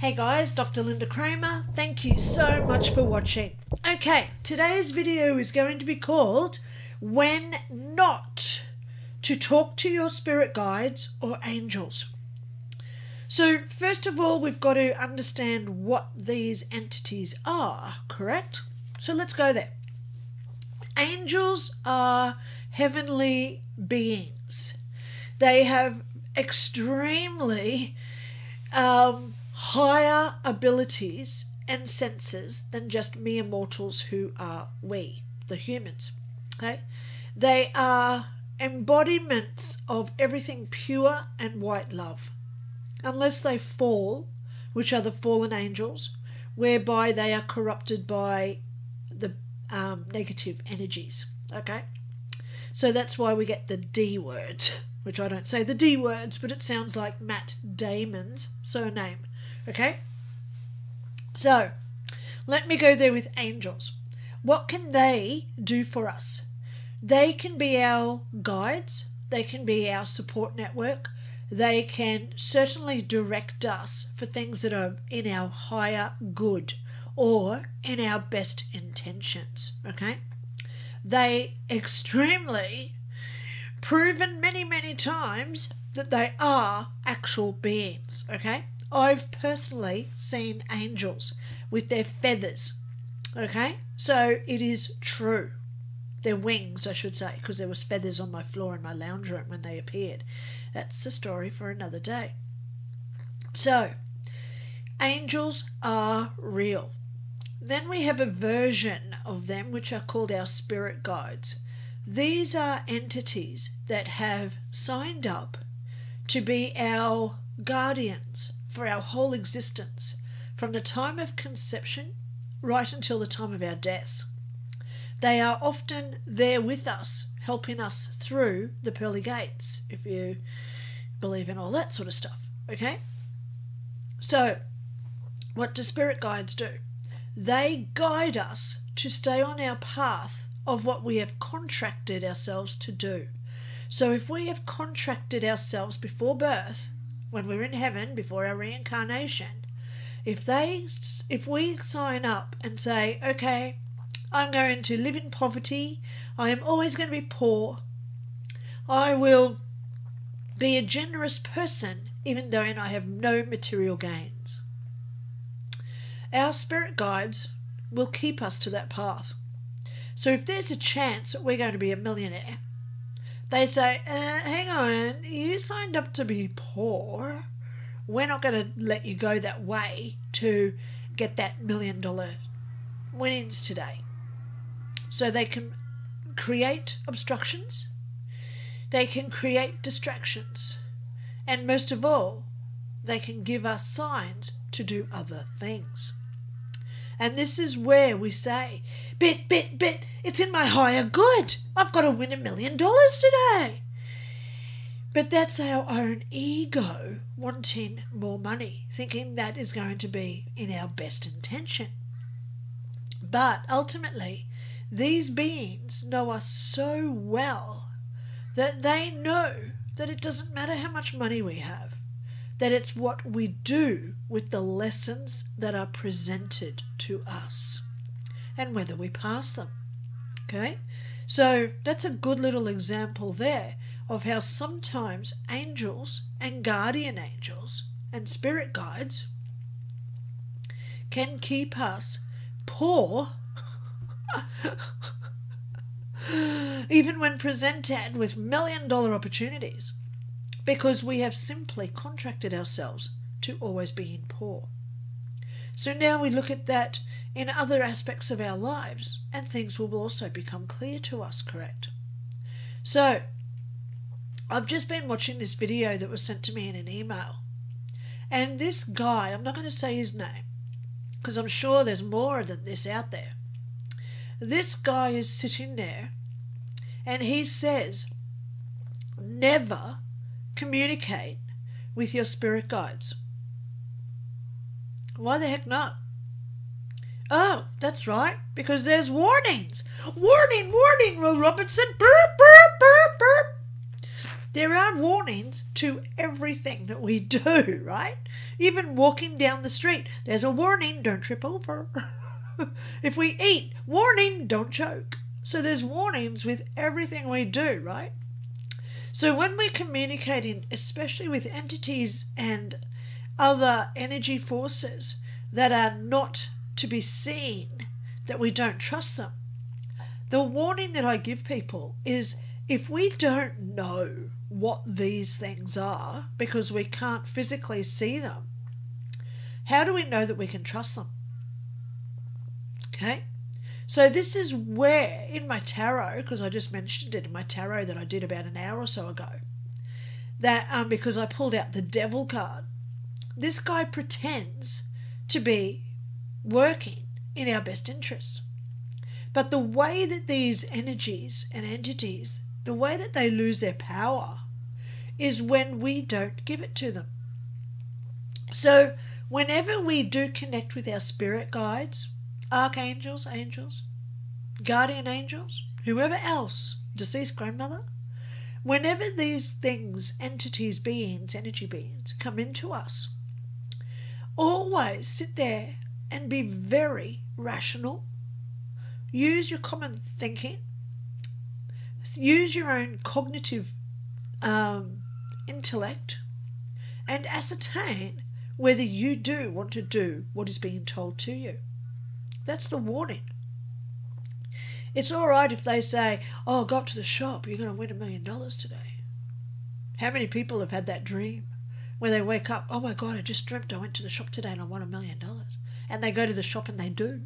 Hey guys, Dr. Lynda Cramer. Thank you so much for watching. Okay, today's video is going to be called When Not to Talk to Your Spirit Guides or Angels. So first of all, we've got to understand what these entities are, correct? So let's go there. Angels are heavenly beings. They have extremely higher abilities and senses than just mere mortals who are we, the humans. Okay, they are embodiments of everything pure and white love, unless they fall, which are the fallen angels, whereby they are corrupted by the negative energies. Okay, so that's why we get the D word, which I don't say the D words, but it sounds like Matt Damon's surname. Okay, so let me go there with angels. What can they do for us? They can be our guides. They can be our support network. They can certainly direct us for things that are in our higher good or in our best intentions. Okay, they extremely proven many, many times that they are actual beings. Okay. I've personally seen angels with their feathers, okay? So it is true. Their wings, I should say, because there was feathers on my floor in my lounge room when they appeared. That's a story for another day. So, angels are real. Then we have a version of them which are called our spirit guides. These are entities that have signed up to be our guardians for our whole existence, from the time of conception right until the time of our death. They are often there with us, helping us through the pearly gates, if you believe in all that sort of stuff. Okay, so what do spirit guides do? They guide us to stay on our path of what we have contracted ourselves to do. So if we have contracted ourselves before birth, when we're in heaven, before our reincarnation, if we sign up and say, okay, I'm going to live in poverty, I am always going to be poor, I will be a generous person even though I have no material gains, our spirit guides will keep us to that path. So if there's a chance that we're going to be a millionaire, they say, hang on, you signed up to be poor. We're not going to let you go that way to get that $1 million winnings today. So they can create obstructions. They can create distractions. And most of all, they can give us signs to do other things. And this is where we say, bit, it's in my higher good. I've got to win $1 million today. But that's our own ego wanting more money, thinking that is going to be in our best intention. But ultimately, these beings know us so well that they know that it doesn't matter how much money we have, that it's what we do with the lessons that are presented to us and whether we pass them. Okay, so that's a good little example there of how sometimes angels and guardian angels and spirit guides can keep us poor even when presented with $1 million opportunities, because we have simply contracted ourselves to always being poor. So now we look at that in other aspects of our lives and things will also become clear to us, correct? So I've just been watching this video that was sent to me in an email, and this guy, I'm not going to say his name because I'm sure there's more than this out there. This guy is sitting there and he says, never communicate with your spirit guides. Why the heck not? Oh, that's right, because there's warnings. Warning, warning, Will Robinson. Burp, burp, burp, burp. There are warnings to everything that we do, right? Even walking down the street, there's a warning, don't trip over. If we eat, warning, don't choke. So there's warnings with everything we do, right? So when we're communicating, especially with entities and other energy forces that are not to be seen, that we don't trust them, the warning that I give people is, if we don't know what these things are because we can't physically see them, how do we know that we can trust them? Okay, so this is where in my tarot, because I just mentioned it in my tarot that I did about an hour or so ago, that because I pulled out the Devil card, this guy pretends to be working in our best interests. But the way that these energies and entities, the way that they lose their power is when we don't give it to them. So whenever we do connect with our spirit guides, archangels, angels, guardian angels, whoever else, deceased grandmother, whenever these things, entities, beings, energy beings come into us, always sit there and be very rational. Use your common thinking. Use your own cognitive intellect and ascertain whether you do want to do what is being told to you. That's the warning. It's all right if they say, oh, go up to the shop, you're going to win $1 million today. How many people have had that dream where they wake up, oh my God, I just dreamt I went to the shop today and I won $1 million. And they go to the shop and they do.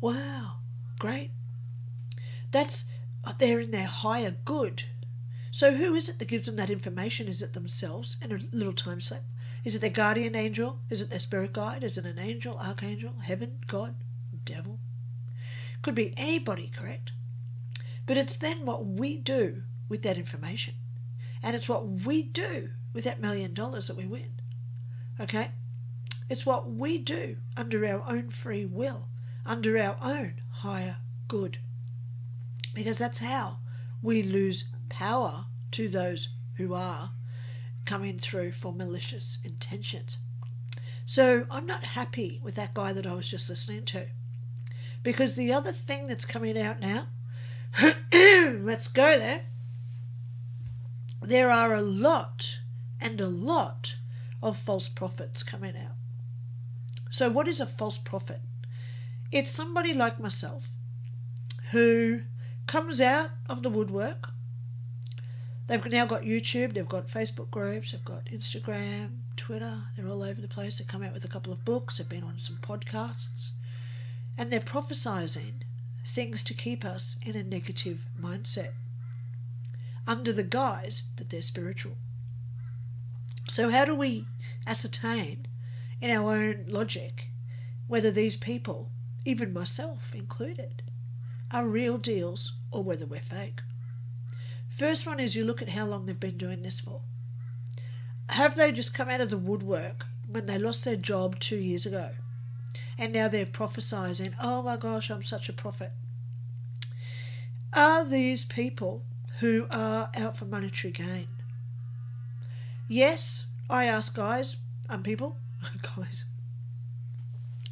Wow, great. That's, they're in their higher good. So who is it that gives them that information? Is it themselves in a little time slip? Is it their guardian angel? Is it their spirit guide? Is it an angel, archangel, heaven, God, devil? Could be anybody, correct? But it's then what we do with that information. And it's what we do with that $1 million that we win. Okay? It's what we do under our own free will, under our own higher good, because that's how we lose power to those who are coming through for malicious intentions. So I'm not happy with that guy that I was just listening to, because the other thing that's coming out now, let's go there, there are a lot and a lot of false prophets coming out. So what is a false prophet? It's somebody like myself who comes out of the woodwork. They've now got YouTube, they've got Facebook groups, they've got Instagram, Twitter, they're all over the place. They come out with a couple of books, they've been on some podcasts, and they're prophesizing things to keep us in a negative mindset under the guise that they're spiritual. So how do we ascertain in our own logic whether these people, even myself included, are real deals or whether we're fake? First one is you look at how long they've been doing this for. Have they just come out of the woodwork when they lost their job 2 years ago and now they're prophesizing, oh my gosh, I'm such a prophet? Are these people who are out for monetary gain? Yes, I ask guys and people, guys,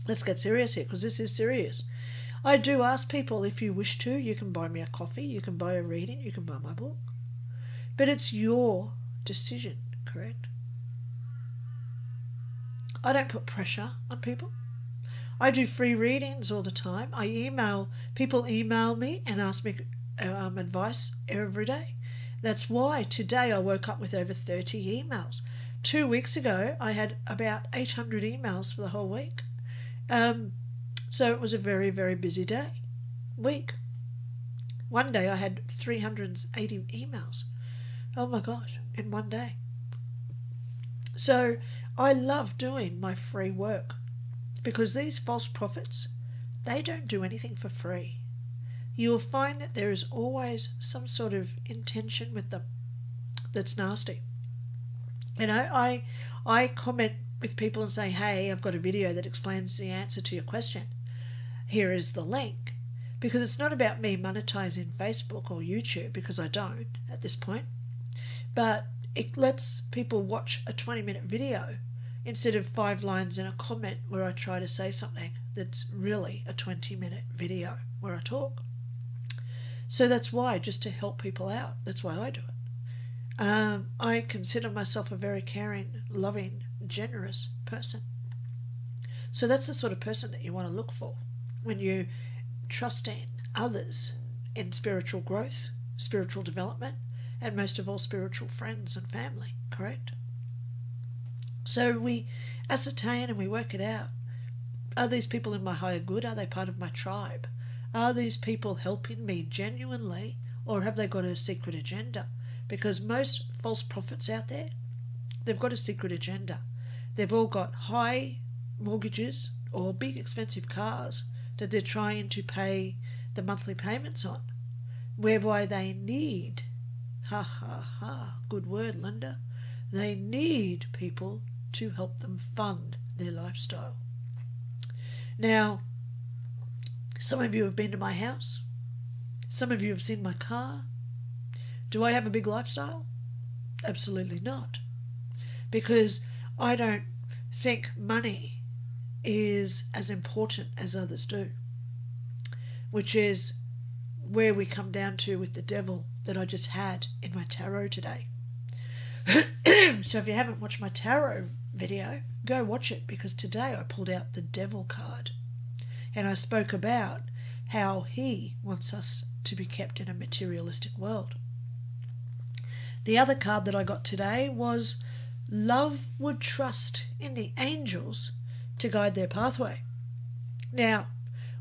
let's get serious here because this is serious. I do ask people, if you wish to, you can buy me a coffee, you can buy a reading, you can buy my book. But it's your decision, correct? I don't put pressure on people. I do free readings all the time. I email, people email me and ask me advice every day. That's why today I woke up with over 30 emails. 2 weeks ago, I had about 800 emails for the whole week. So it was a very, very busy day, week. One day I had 380 emails. Oh my gosh, in one day. So I love doing my free work because these false prophets, they don't do anything for free. You'll find that there is always some sort of intention with them that's nasty. You know, I comment with people and say, hey, I've got a video that explains the answer to your question. Here is the link. Because it's not about me monetizing Facebook or YouTube, because I don't at this point. but it lets people watch a 20-minute video instead of 5 lines in a comment where I try to say something that's really a 20-minute video where I talk. So that's why, just to help people out, that's why I do it. I consider myself a very caring, loving, generous person. So that's the sort of person that you want to look for when you trust in others in spiritual growth, spiritual development, and most of all spiritual friends and family, correct? So we ascertain and we work it out. Are these people in my higher good? Are they part of my tribe? Are these people helping me genuinely, or have they got a secret agenda? Because most false prophets out there, they've got a secret agenda. They've all got high mortgages or big expensive cars that they're trying to pay the monthly payments on, whereby they need, ha ha ha, good word, Linda, they need people to help them fund their lifestyle. Now, some of you have been to my house. Some of you have seen my car. Do I have a big lifestyle? Absolutely not. Because I don't think money is as important as others do, which is where we come down to with the devil that I just had in my tarot today. So if you haven't watched my tarot video, go watch it, because today I pulled out the devil card and I spoke about how he wants us to be kept in a materialistic world. The other card that I got today was love would trust in the angels to guide their pathway. Now,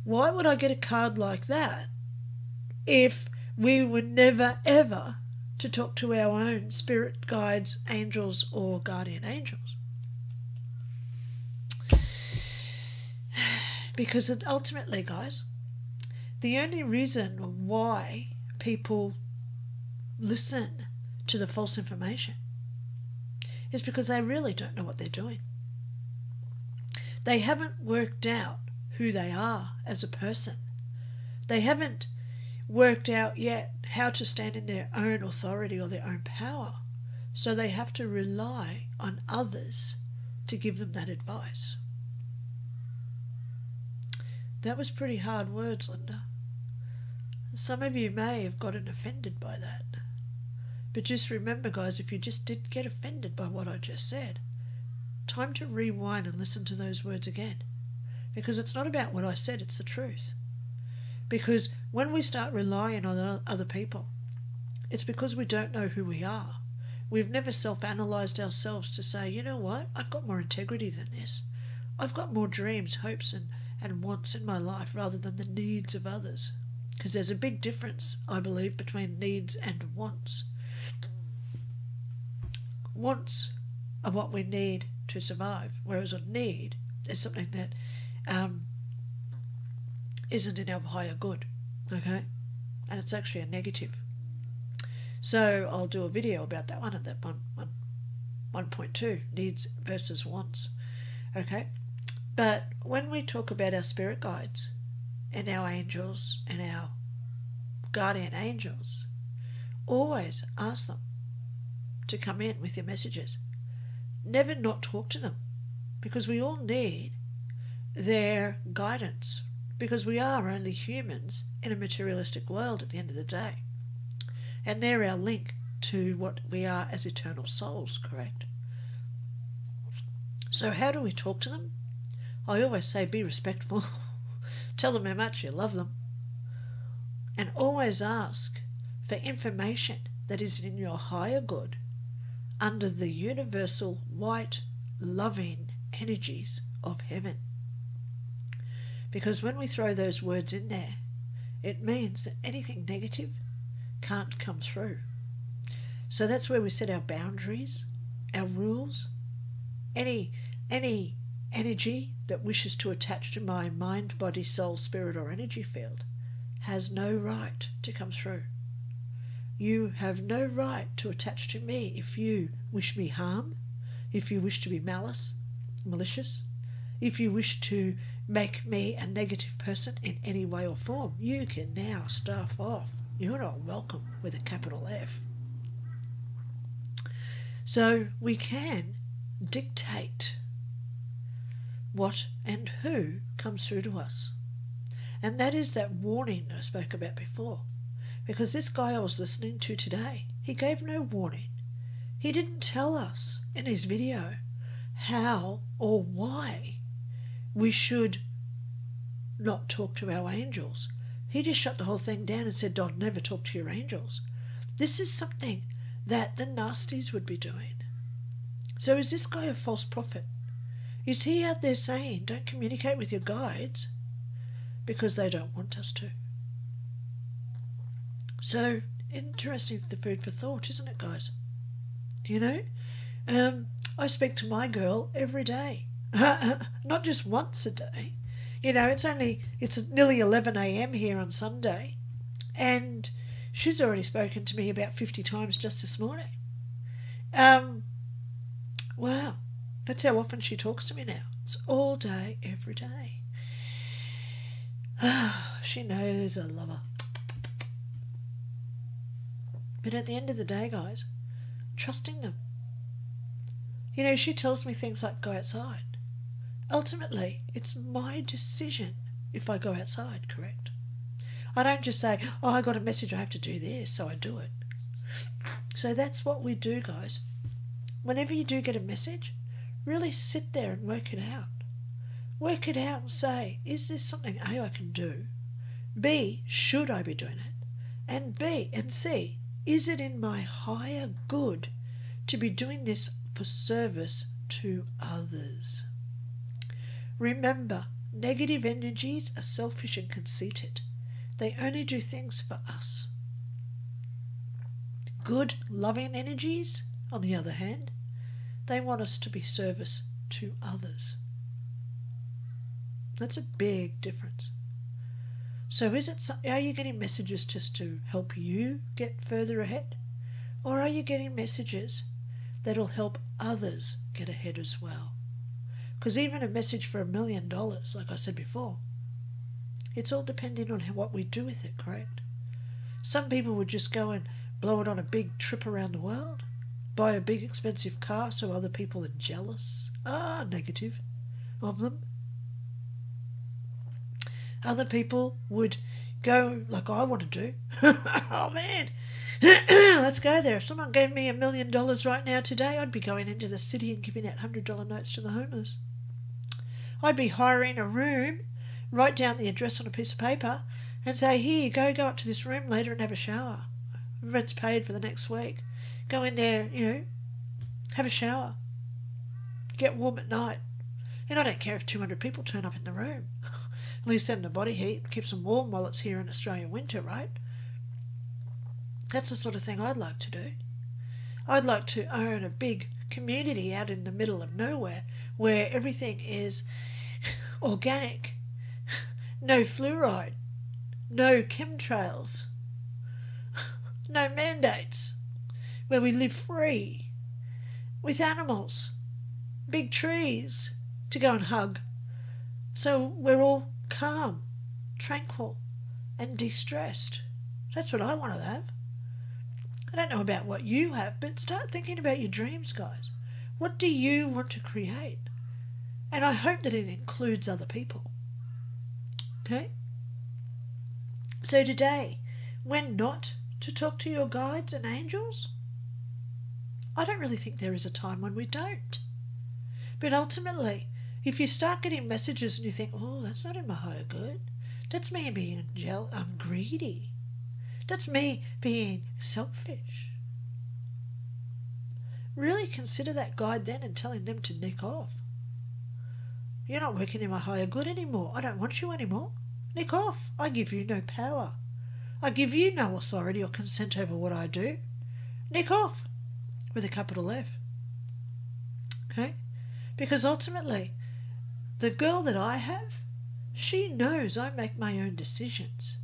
why would I get a card like that if we were never ever to talk to our own spirit guides, angels, or guardian angels? Because ultimately, guys, the only reason why people listen to the false information is because they really don't know what they're doing. They haven't worked out who they are as a person. They haven't worked out yet how to stand in their own authority or their own power. So they have to rely on others to give them that advice. That was pretty hard words, Linda. Some of you may have gotten offended by that. But just remember, guys, if you just did get offended by what I just said, time to rewind and listen to those words again, because it's not about what I said, it's the truth. Because when we start relying on other people, it's because we don't know who we are. We've never self-analyzed ourselves to say, you know what, I've got more integrity than this. I've got more dreams, hopes and wants in my life rather than the needs of others. Because there's a big difference, I believe, between needs and wants. Wants are what we need to survive, whereas a need is something that isn't in our higher good, okay? And it's actually a negative. So I'll do a video about that one at that 1.2, needs versus wants, okay? But when we talk about our spirit guides and our angels and our guardian angels, always ask them to come in with your messages. Never not talk to them, because we all need their guidance, because we are only humans in a materialistic world at the end of the day, and they're our link to what we are as eternal souls, correct? So how do we talk to them? I always say be respectful. Tell them how much you love them, and always ask for information that is in your higher good, under the universal white loving energies of heaven. Because when we throw those words in there, it means that anything negative can't come through. So that's where we set our boundaries, our rules. Any energy that wishes to attach to my mind, body, soul, spirit or energy field has no right to come through. You have no right to attach to me if you wish me harm, if you wish to be malicious, if you wish to make me a negative person in any way or form. You can now staff off. You're not welcome, with a capital F. So we can dictate what and who comes through to us. And that is that warning I spoke about before. Because this guy I was listening to today, he gave no warning. He didn't tell us in his video how or why we should not talk to our angels. He just shut the whole thing down and said, "Don't never talk to your angels." This is something that the nasties would be doing. So is this guy a false prophet? Is he out there saying, don't communicate with your guides because they don't want us to? So interesting, the food for thought, isn't it, guys? You know, I speak to my girl every day, not just once a day. You know, it's nearly 11 a.m. here on Sunday, and she's already spoken to me about 50 times just this morning. Wow, that's how often she talks to me now. It's all day, every day. She knows I love her. But at the end of the day, guys, trusting them. You know, she tells me things like, go outside. Ultimately, it's my decision if I go outside, correct? I don't just say, oh, I got a message, I have to do this, so I do it. So that's what we do, guys. Whenever you do get a message, really sit there and work it out. Work it out and say, is this something A, I can do? B, should I be doing it? And C, is it in my higher good to be doing this for service to others? Remember, negative energies are selfish and conceited. They only do things for us. Good, loving energies, on the other hand, they want us to be service to others. That's a big difference. So are you getting messages just to help you get further ahead? Or are you getting messages that'll help others get ahead as well? Because even a message for $1 million, like I said before, it's all depending on what we do with it, correct? Some people would just go and blow it on a big trip around the world, buy a big expensive car so other people are jealous, negative of them. Other people would go, like I want to do, oh man, let's go there. If someone gave me $1 million right now today, I'd be going into the city and giving out $100 notes to the homeless. I'd be hiring a room, write down the address on a piece of paper and say, here, go up to this room later and have a shower. Rent's paid for the next week. Go in there, you know, have a shower. Get warm at night. And I don't care if 200 people turn up in the room. At least in the body heat, keeps them warm while it's here in Australian winter, right? That's the sort of thing I'd like to do. I'd like to own a big community out in the middle of nowhere where everything is organic, no fluoride, no chemtrails, no mandates, where we live free, with animals, big trees to go and hug. So we're all calm, tranquil and de-stressed. That's what I want to have. I don't know about what you have, but start thinking about your dreams, guys. What do you want to create? And I hope that it includes other people. Okay? So today, when not to talk to your guides and angels, I don't really think there is a time when we don't. But ultimately, if you start getting messages and you think, oh, that's not in my higher good. That's me being jealous. I'm greedy. That's me being selfish. Really consider that guide then and telling them to nick off. You're not working in my higher good anymore. I don't want you anymore. Nick off. I give you no power. I give you no authority or consent over what I do. Nick off with a capital F. Okay? Because ultimately, the girl that I have, she knows I make my own decisions.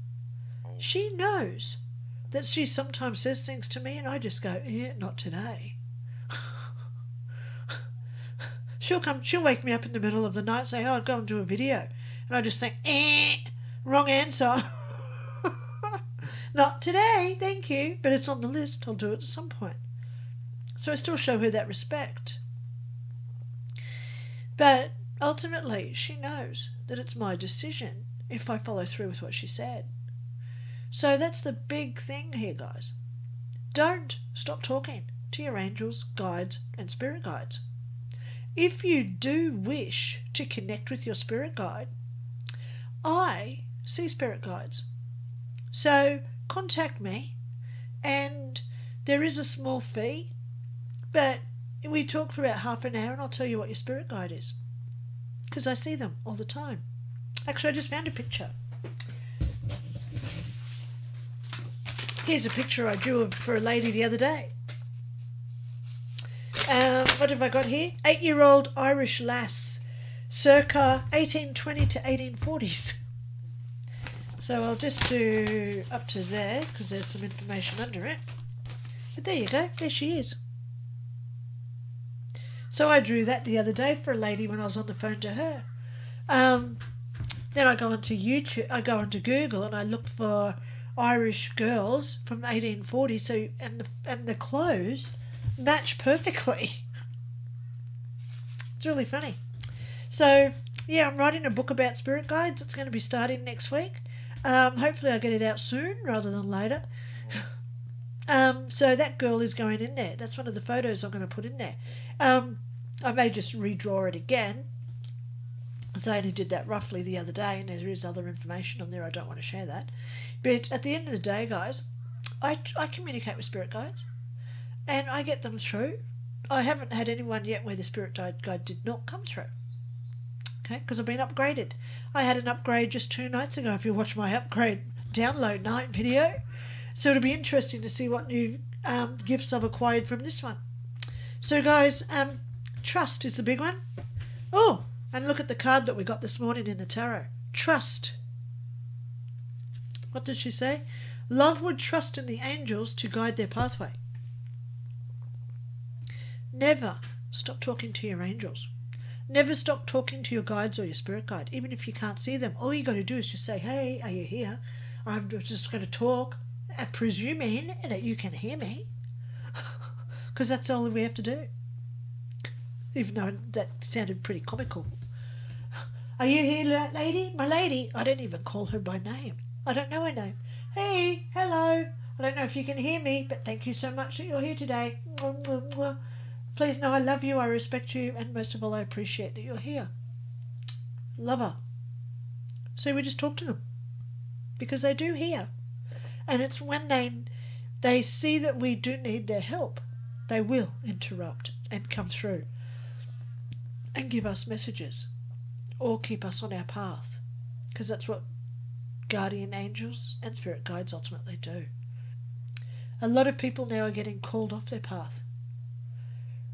She knows that she sometimes says things to me and I just go, eh, not today. She'll wake me up in the middle of the night and say, oh, I'll go and do a video. And I just think, eh, wrong answer. Not today, thank you. But it's on the list, I'll do it at some point. So I still show her that respect. But ultimately, she knows that it's my decision if I follow through with what she said. So that's the big thing here, guys. Don't stop talking to your angels, guides, and spirit guides. If you do wish to connect with your spirit guide, I see spirit guides. So contact me, and there is a small fee, but we talk for about half an hour and I'll tell you what your spirit guide is, because I see them all the time. Actually, I just found a picture. Here's a picture I drew for a lady the other day. What have I got here? 8-year-old Irish lass, circa 1820 to 1840s. So I'll just do up to there because there's some information under it. But there you go, there she is. So I drew that the other day for a lady when I was on the phone to her. Then I go onto YouTube, I go onto Google and I look for Irish girls from 1840. So and the clothes match perfectly. It's really funny. So yeah, I'm writing a book about spirit guides. It's going to be starting next week. Hopefully I get it out soon rather than later. So that girl is going in there. That's one of the photos I'm going to put in there. I may just redraw it again. So I only did that roughly the other day, and there is other information on there. I don't want to share that. But at the end of the day, guys, I communicate with spirit guides, and I get them through. I haven't had anyone yet where the spirit guide did not come through. Okay, because I've been upgraded. I had an upgrade just 2 nights ago, if you watch my upgrade download night video. So it'll be interesting to see what new gifts I've acquired from this one. So guys, trust is the big one. Oh, and look at the card that we got this morning in the tarot. Trust. What does she say? Love would trust in the angels to guide their pathway. Never stop talking to your angels. Never stop talking to your guides or your spirit guide, even if you can't see them. All you got to do is just say, hey, are you here? I'm just going to talk, presuming that you can hear me, because that's all we have to do. Even though that sounded pretty comical. Are you here, lady? My lady. I don't even call her by name. I don't know her name. Hey, hello. I don't know if you can hear me, but thank you so much that you're here today. Please know I love you, I respect you, and most of all, I appreciate that you're here. Love her. So we just talk to them, because they do hear. And it's when they see that we do need their help, they will interrupt and come through and give us messages or keep us on our path, because that's what guardian angels and spirit guides ultimately do. A lot of people now are getting called off their path.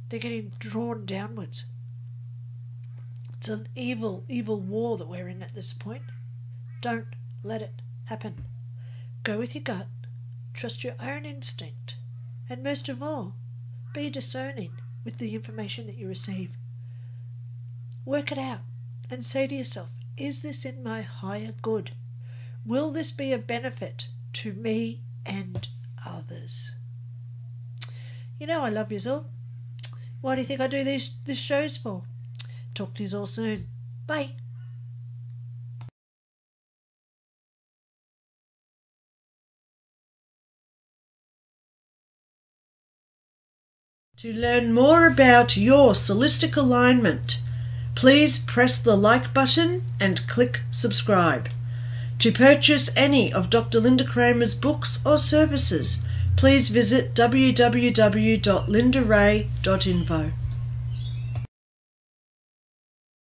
They're getting drawn downwards. It's an evil, evil war that we're in at this point. Don't let it happen. Go with your gut, trust your own instinct, and most of all, be discerning with the information that you receive. Work it out and say to yourself, is this in my higher good? Will this be a benefit to me and others? You know I love you all. Why do you think I do these shows for? Talk to you all soon. Bye. To learn more about your holistic alignment, please press the like button and click subscribe. To purchase any of Dr. Lynda Cramer's books or services, please visit www.lyndarae.info.